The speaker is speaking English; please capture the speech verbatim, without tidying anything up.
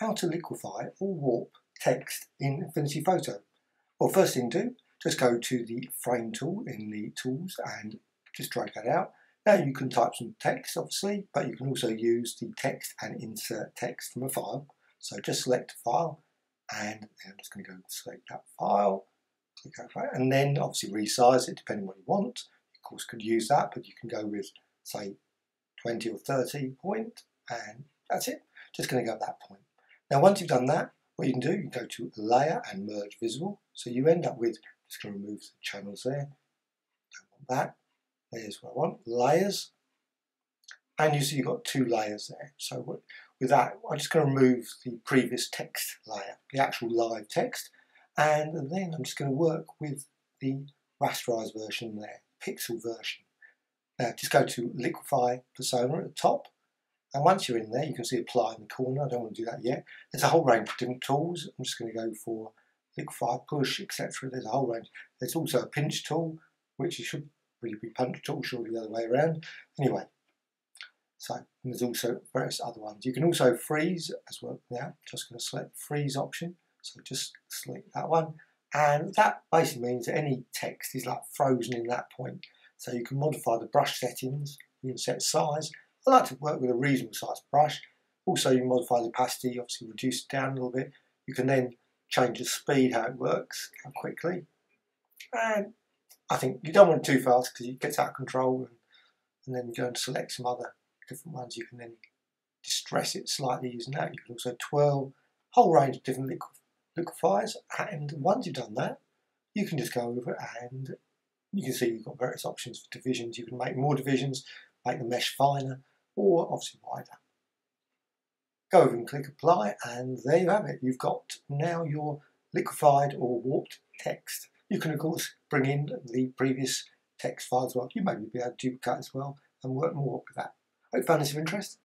how to liquefy or warp text in Affinity Photo. Well, first thing to do, just go to the frame tool in the tools and just drag that out. Now you can type some text, obviously, but you can also use the text and insert text from a file. So just select file, and I'm just going to go and select that file, click OK, and then obviously resize it depending on what you want. Of course, you could use that, but you can go with, say, twenty or thirty point, and that's it. Just going to go at that point. Now, once you've done that, what you can do, you can go to Layer and Merge Visible. So you end up with, just going to remove the channels there. Don't want that. There's what I want, layers, and you see you've got two layers there. So with that, I'm just going to remove the previous text layer, the actual live text, and then I'm just going to work with the rasterized version there, pixel version. Now just go to Liquify Persona at the top, and once you're in there, you can see Apply in the corner. I don't want to do that yet. There's a whole range of different tools. I'm just going to go for Liquify, Push, et cetera. There's a whole range. There's also a Pinch tool, which you should really be punched all surely the other way around. Anyway, so and there's also various other ones. You can also freeze as well. Now, just going to select freeze option. So just select that one, and that basically means that any text is like frozen in that point. So you can modify the brush settings. You can set size. I like to work with a reasonable size brush. Also, you modify the opacity. Obviously, reduce it down a little bit. You can then change the speed, how it works, how quickly, and I think you don't want it too fast because it gets out of control, and, and then you go and select some other different ones. You can then distress it slightly using that. You can also twirl, whole range of different liquefiers, and once you've done that, you can just go over and you can see you've got various options for divisions. You can make more divisions, make the mesh finer, or obviously wider. Go over and click apply, and there you have it. You've got now your liquefied or warped text. You can, of course, bring in the previous text file as well. You may be able to duplicate as well and work more with that. Hope you found this of interest.